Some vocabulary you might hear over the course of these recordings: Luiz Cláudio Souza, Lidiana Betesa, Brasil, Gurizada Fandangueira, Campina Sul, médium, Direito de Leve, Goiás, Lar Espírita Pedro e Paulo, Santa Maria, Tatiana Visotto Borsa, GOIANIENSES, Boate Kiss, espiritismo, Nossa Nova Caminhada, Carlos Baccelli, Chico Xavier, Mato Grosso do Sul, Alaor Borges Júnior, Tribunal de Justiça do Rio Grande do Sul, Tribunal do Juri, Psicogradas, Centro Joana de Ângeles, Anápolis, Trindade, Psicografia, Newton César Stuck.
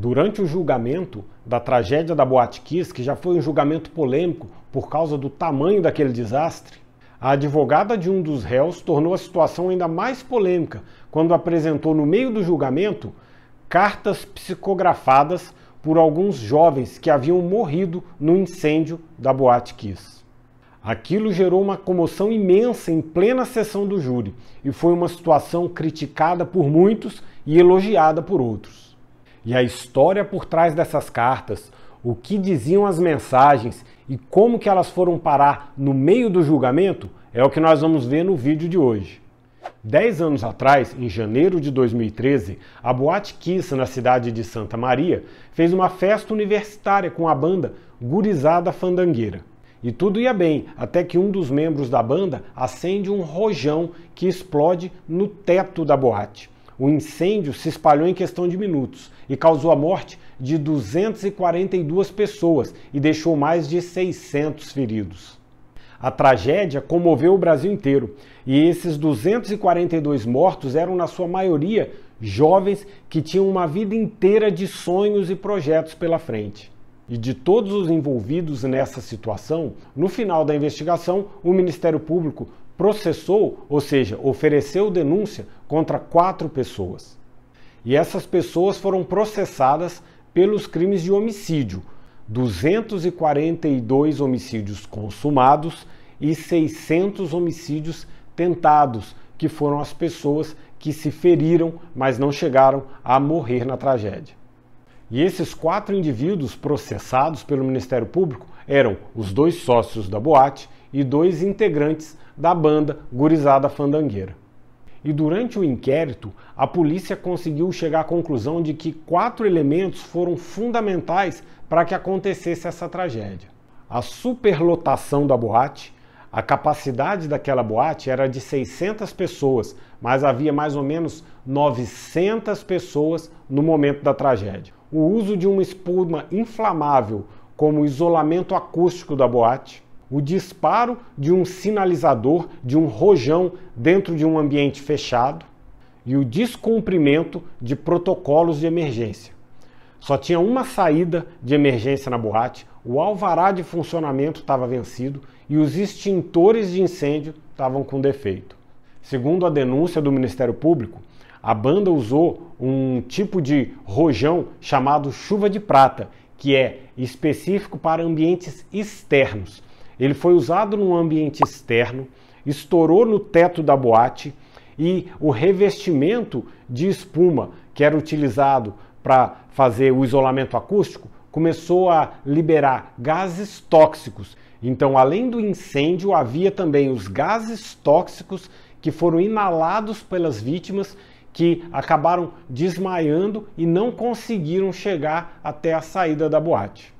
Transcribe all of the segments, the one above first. Durante o julgamento da tragédia da Boate Kiss, que já foi um julgamento polêmico por causa do tamanho daquele desastre, a advogada de um dos réus tornou a situação ainda mais polêmica quando apresentou no meio do julgamento cartas psicografadas por alguns jovens que haviam morrido no incêndio da Boate Kiss. Aquilo gerou uma comoção imensa em plena sessão do júri e foi uma situação criticada por muitos e elogiada por outros. E a história por trás dessas cartas, o que diziam as mensagens e como que elas foram parar no meio do julgamento é o que nós vamos ver no vídeo de hoje. 10 anos atrás, em janeiro de 2013, a Boate Kiss, na cidade de Santa Maria, fez uma festa universitária com a banda Gurizada Fandangueira. E tudo ia bem, até que um dos membros da banda acende um rojão que explode no teto da boate. O incêndio se espalhou em questão de minutos e causou a morte de 242 pessoas e deixou mais de 600 feridos. A tragédia comoveu o Brasil inteiro e esses 242 mortos eram, na sua maioria, jovens que tinham uma vida inteira de sonhos e projetos pela frente. E de todos os envolvidos nessa situação, no final da investigação, o Ministério Público processou, ou seja, ofereceu denúncia contra 4 pessoas. E essas pessoas foram processadas pelos crimes de homicídio, 242 homicídios consumados e 600 homicídios tentados, que foram as pessoas que se feriram, mas não chegaram a morrer na tragédia. E esses 4 indivíduos processados pelo Ministério Público eram os 2 sócios da boate e 2 integrantes da banda Gurizada Fandangueira. E durante o inquérito, a polícia conseguiu chegar à conclusão de que 4 elementos foram fundamentais para que acontecesse essa tragédia. A superlotação da boate, a capacidade daquela boate era de 600 pessoas, mas havia mais ou menos 900 pessoas no momento da tragédia. O uso de uma espuma inflamável como isolamento acústico da boate, o disparo de um sinalizador, de um rojão dentro de um ambiente fechado e o descumprimento de protocolos de emergência. Só tinha uma saída de emergência na boate, o alvará de funcionamento estava vencido e os extintores de incêndio estavam com defeito. Segundo a denúncia do Ministério Público, a banda usou um tipo de rojão chamado chuva de prata, que é específico para ambientes externos. Ele foi usado num ambiente externo, estourou no teto da boate e o revestimento de espuma, que era utilizado para fazer o isolamento acústico, começou a liberar gases tóxicos. Então, além do incêndio, havia também os gases tóxicos que foram inalados pelas vítimas que acabaram desmaiando e não conseguiram chegar até a saída da boate.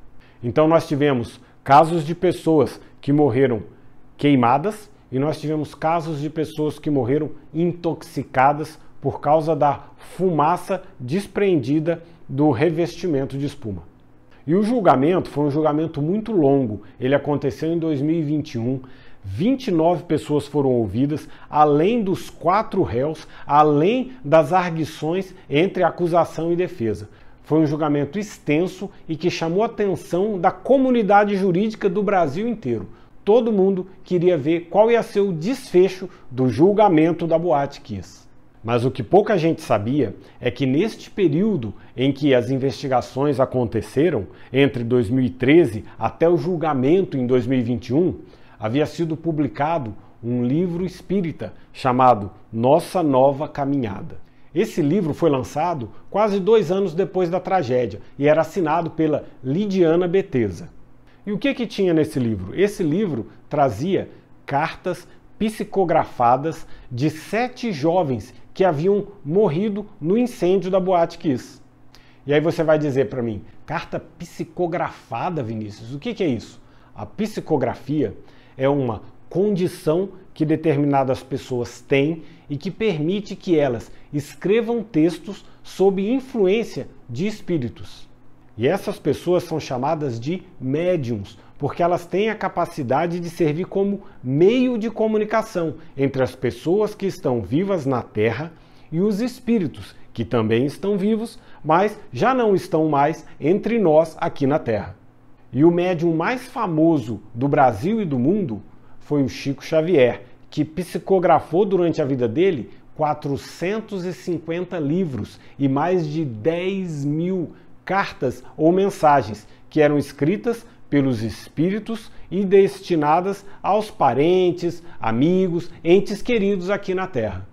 Então, nós tivemos casos de pessoas que morreram queimadas e nós tivemos casos de pessoas que morreram intoxicadas por causa da fumaça desprendida do revestimento de espuma. E o julgamento foi um julgamento muito longo, ele aconteceu em 2021, 29 pessoas foram ouvidas, além dos 4 réus, além das arguições entre acusação e defesa. Foi um julgamento extenso e que chamou a atenção da comunidade jurídica do Brasil inteiro. Todo mundo queria ver qual ia ser o desfecho do julgamento da Boate Kiss. Mas o que pouca gente sabia é que neste período em que as investigações aconteceram, entre 2013 até o julgamento em 2021, havia sido publicado um livro espírita chamado Nossa Nova Caminhada. Esse livro foi lançado quase 2 anos depois da tragédia e era assinado pela Lidiana Betesa. E o que tinha nesse livro? Esse livro trazia cartas psicografadas de 7 jovens que haviam morrido no incêndio da Boate Kiss. E aí você vai dizer para mim, carta psicografada, Vinícius, o que é isso? A psicografia é uma condição que determinadas pessoas têm e que permite que elas escrevam textos sob influência de espíritos. E essas pessoas são chamadas de médiums, porque elas têm a capacidade de servir como meio de comunicação entre as pessoas que estão vivas na Terra e os espíritos, que também estão vivos, mas já não estão mais entre nós aqui na Terra. E o médium mais famoso do Brasil e do mundo foi o Chico Xavier, que psicografou durante a vida dele 450 livros e mais de 10 mil cartas ou mensagens que eram escritas pelos espíritos e destinadas aos parentes, amigos, entes queridos aqui na Terra.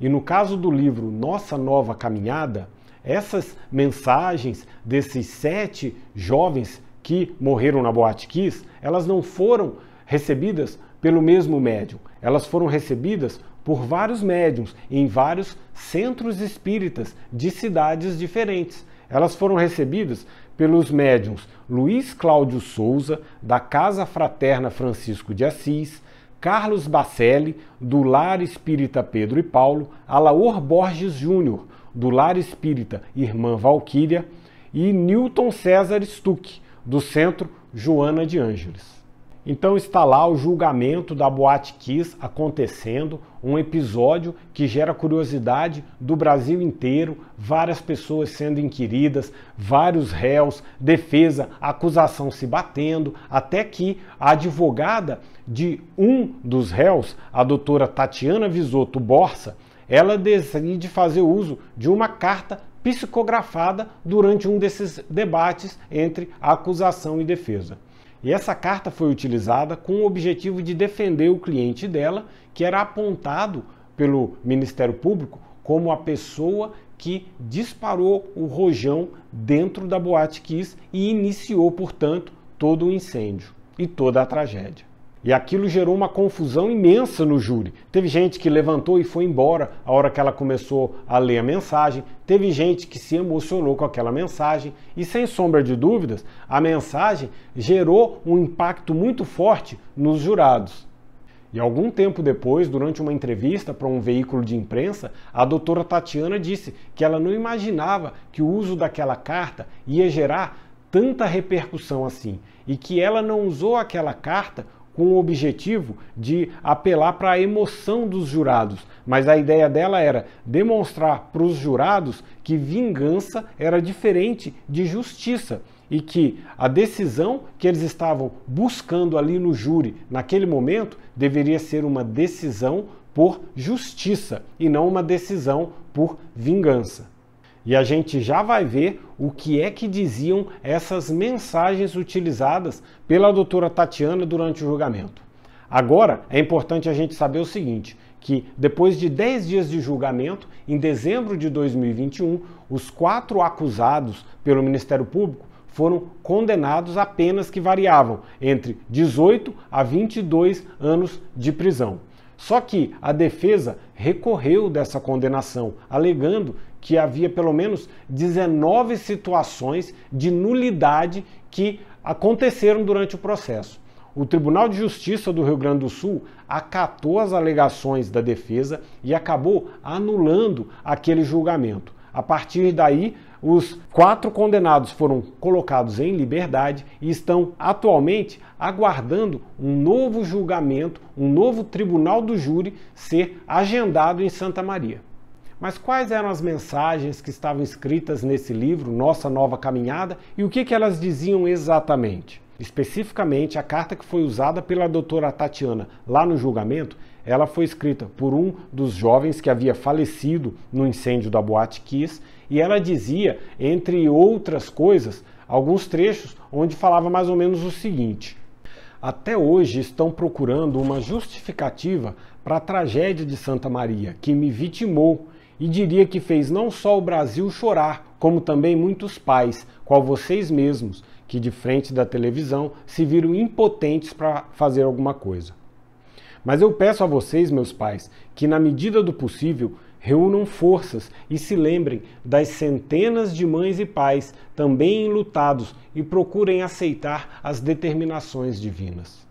E no caso do livro Nossa Nova Caminhada, essas mensagens desses 7 jovens que morreram na Boate Kiss, elas não foram recebidas pelo mesmo médium. Elas foram recebidas por vários médiums em vários centros espíritas de cidades diferentes. Elas foram recebidas pelos médiums Luiz Cláudio Souza, da Casa Fraterna Francisco de Assis, Carlos Baccelli, do Lar Espírita Pedro e Paulo, Alaor Borges Júnior, do Lar Espírita Irmã Valquíria e Newton César Stuck, do Centro Joana de Ângeles. Então está lá o julgamento da Boate Kiss acontecendo, um episódio que gera curiosidade do Brasil inteiro, várias pessoas sendo inquiridas, vários réus, defesa, acusação se batendo, até que a advogada de um dos réus, a doutora Tatiana Visotto Borsa, ela decide fazer uso de uma carta psicografada durante um desses debates entre acusação e defesa. E essa carta foi utilizada com o objetivo de defender o cliente dela, que era apontado pelo Ministério Público como a pessoa que disparou o rojão dentro da Boate Kiss e iniciou, portanto, todo o incêndio e toda a tragédia. E aquilo gerou uma confusão imensa no júri. Teve gente que levantou e foi embora a hora que ela começou a ler a mensagem. Teve gente que se emocionou com aquela mensagem. E sem sombra de dúvidas, a mensagem gerou um impacto muito forte nos jurados. E algum tempo depois, durante uma entrevista para um veículo de imprensa, a doutora Tatiana disse que ela não imaginava que o uso daquela carta ia gerar tanta repercussão assim. E que ela não usou aquela carta com o objetivo de apelar para a emoção dos jurados, mas a ideia dela era demonstrar para os jurados que vingança era diferente de justiça e que a decisão que eles estavam buscando ali no júri, naquele momento, deveria ser uma decisão por justiça e não uma decisão por vingança. E a gente já vai ver o que é que diziam essas mensagens utilizadas pela doutora Tatiana durante o julgamento. Agora, é importante a gente saber o seguinte, que depois de 10 dias de julgamento, em dezembro de 2021, os 4 acusados pelo Ministério Público foram condenados a penas que variavam entre 18 a 22 anos de prisão. Só que a defesa recorreu dessa condenação, alegando que havia pelo menos 19 situações de nulidade que aconteceram durante o processo. O Tribunal de Justiça do Rio Grande do Sul acatou as alegações da defesa e acabou anulando aquele julgamento. A partir daí, os 4 condenados foram colocados em liberdade e estão atualmente aguardando um novo julgamento, um novo tribunal do júri ser agendado em Santa Maria. Mas quais eram as mensagens que estavam escritas nesse livro, Nossa Nova Caminhada, e o que elas diziam exatamente? Especificamente, a carta que foi usada pela doutora Tatiana lá no julgamento, ela foi escrita por um dos jovens que havia falecido no incêndio da Boate Kiss, e ela dizia, entre outras coisas, alguns trechos onde falava mais ou menos o seguinte: até hoje estão procurando uma justificativa para a tragédia de Santa Maria, que me vitimou, e diria que fez não só o Brasil chorar, como também muitos pais, qual vocês mesmos, que de frente da televisão se viram impotentes para fazer alguma coisa. Mas eu peço a vocês, meus pais, que na medida do possível reúnam forças e se lembrem das centenas de mães e pais também enlutados e procurem aceitar as determinações divinas.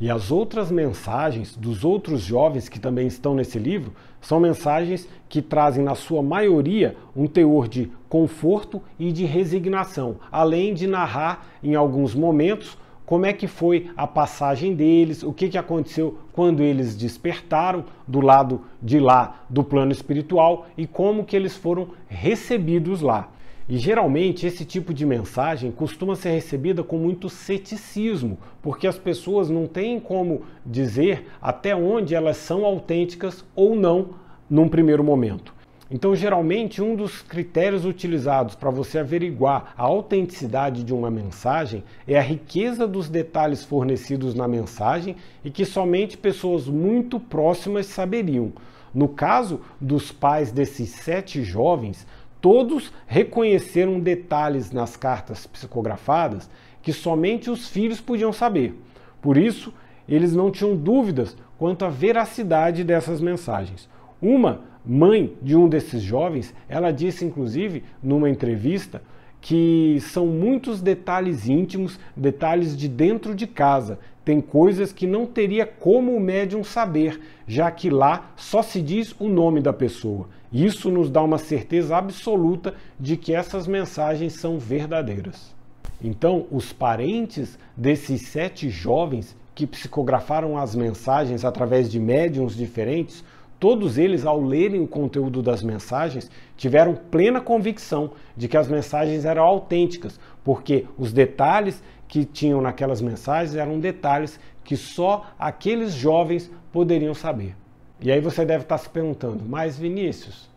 E as outras mensagens dos outros jovens que também estão nesse livro são mensagens que trazem, na sua maioria, um teor de conforto e de resignação, além de narrar, em alguns momentos, como é que foi a passagem deles, o que que aconteceu quando eles despertaram do lado de lá do plano espiritual e como que eles foram recebidos lá. E geralmente esse tipo de mensagem costuma ser recebida com muito ceticismo, porque as pessoas não têm como dizer até onde elas são autênticas ou não num primeiro momento. Então, geralmente, um dos critérios utilizados para você averiguar a autenticidade de uma mensagem é a riqueza dos detalhes fornecidos na mensagem e que somente pessoas muito próximas saberiam. No caso dos pais desses 7 jovens, todos reconheceram detalhes nas cartas psicografadas que somente os filhos podiam saber. Por isso, eles não tinham dúvidas quanto à veracidade dessas mensagens. Uma mãe de um desses jovens, ela disse inclusive numa entrevista que são muitos detalhes íntimos, detalhes de dentro de casa. Tem coisas que não teria como o médium saber, já que lá só se diz o nome da pessoa. Isso nos dá uma certeza absoluta de que essas mensagens são verdadeiras. Então, os parentes desses 7 jovens que psicografaram as mensagens através de médiums diferentes, todos eles, ao lerem o conteúdo das mensagens, tiveram plena convicção de que as mensagens eram autênticas, porque os detalhes que tinham naquelas mensagens eram detalhes que só aqueles jovens poderiam saber. E aí você deve estar se perguntando, mas Vinícius,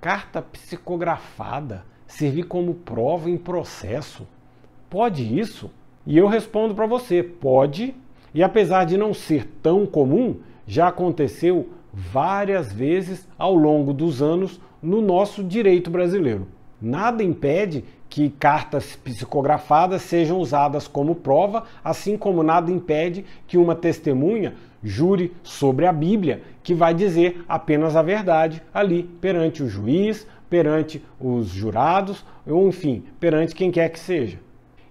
carta psicografada servir como prova em processo? Pode isso? E eu respondo para você, pode, e apesar de não ser tão comum, já aconteceu várias vezes ao longo dos anos no nosso direito brasileiro. Nada impede que cartas psicografadas sejam usadas como prova, assim como nada impede que uma testemunha jure sobre a Bíblia, que vai dizer apenas a verdade ali perante o juiz, perante os jurados, ou enfim, perante quem quer que seja.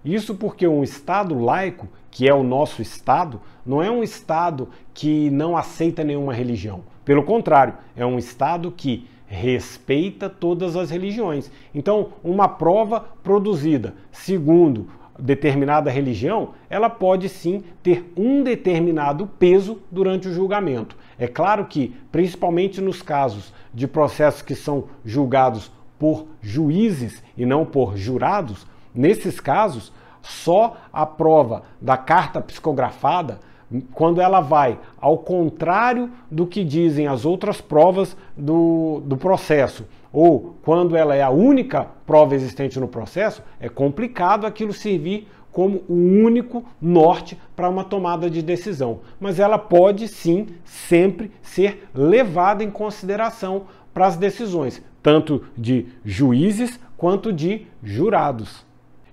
Isso porque um Estado laico, que é o nosso Estado, não é um Estado que não aceita nenhuma religião. Pelo contrário, é um Estado que respeita todas as religiões. Então, uma prova produzida segundo determinada religião, ela pode sim ter um determinado peso durante o julgamento. É claro que, principalmente nos casos de processos que são julgados por juízes e não por jurados, nesses casos, só a prova da carta psicografada, quando ela vai ao contrário do que dizem as outras provas do processo, ou quando ela é a única prova existente no processo, é complicado aquilo servir como o único norte para uma tomada de decisão. Mas ela pode sim, sempre ser levada em consideração para as decisões, tanto de juízes quanto de jurados.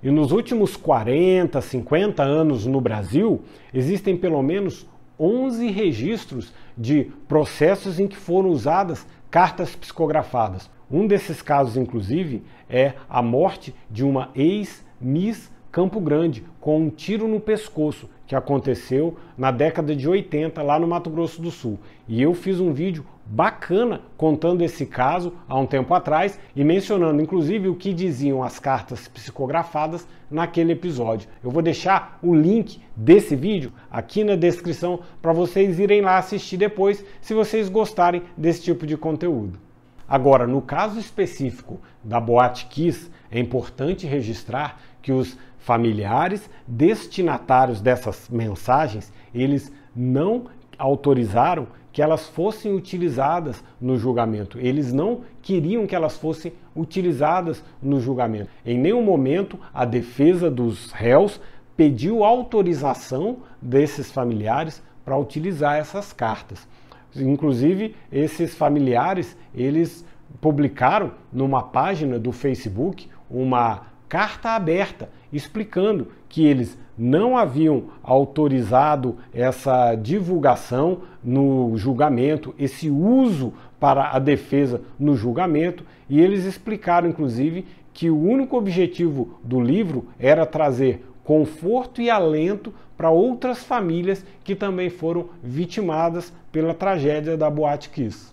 E nos últimos 40, 50 anos no Brasil, existem pelo menos 11 registros de processos em que foram usadas cartas psicografadas. Um desses casos, inclusive, é a morte de uma ex-Miss Campo Grande com um tiro no pescoço, que aconteceu na década de 80 lá no Mato Grosso do Sul. E eu fiz um vídeo bacana contando esse caso há um tempo atrás e mencionando inclusive o que diziam as cartas psicografadas naquele episódio. Eu vou deixar o link desse vídeo aqui na descrição para vocês irem lá assistir depois se vocês gostarem desse tipo de conteúdo. Agora, no caso específico da Boate Kiss, é importante registrar que os familiares destinatários dessas mensagens, eles não autorizaram que elas fossem utilizadas no julgamento. Eles não queriam que elas fossem utilizadas no julgamento. Em nenhum momento a defesa dos réus pediu autorização desses familiares para utilizar essas cartas. Inclusive, esses familiares, eles publicaram numa página do Facebook uma carta aberta explicando que eles não haviam autorizado essa divulgação no julgamento, esse uso para a defesa no julgamento, e eles explicaram, inclusive, que o único objetivo do livro era trazer conforto e alento para outras famílias que também foram vitimadas pela tragédia da Boate Kiss.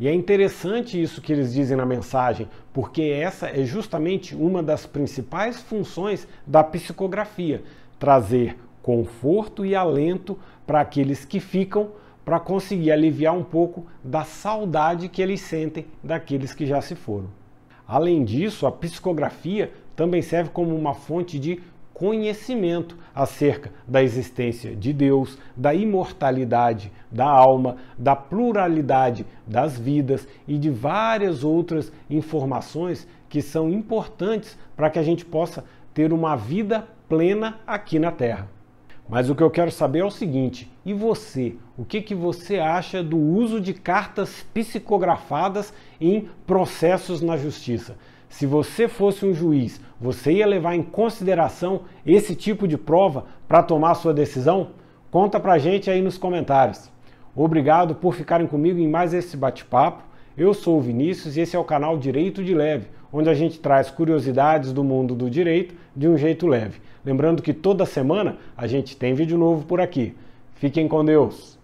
E é interessante isso que eles dizem na mensagem, porque essa é justamente uma das principais funções da psicografia, trazer conforto e alento para aqueles que ficam, para conseguir aliviar um pouco da saudade que eles sentem daqueles que já se foram. Além disso, a psicografia também serve como uma fonte de conhecimento acerca da existência de Deus, da imortalidade da alma, da pluralidade das vidas e de várias outras informações que são importantes para que a gente possa ter uma vida plena aqui na Terra. Mas o que eu quero saber é o seguinte, e você? O que você acha do uso de cartas psicografadas em processos na justiça? Se você fosse um juiz, você ia levar em consideração esse tipo de prova para tomar sua decisão? Conta pra gente aí nos comentários. Obrigado por ficarem comigo em mais esse bate-papo. Eu sou o Vinícius e esse é o canal Direito de Leve, onde a gente traz curiosidades do mundo do direito de um jeito leve. Lembrando que toda semana a gente tem vídeo novo por aqui. Fiquem com Deus!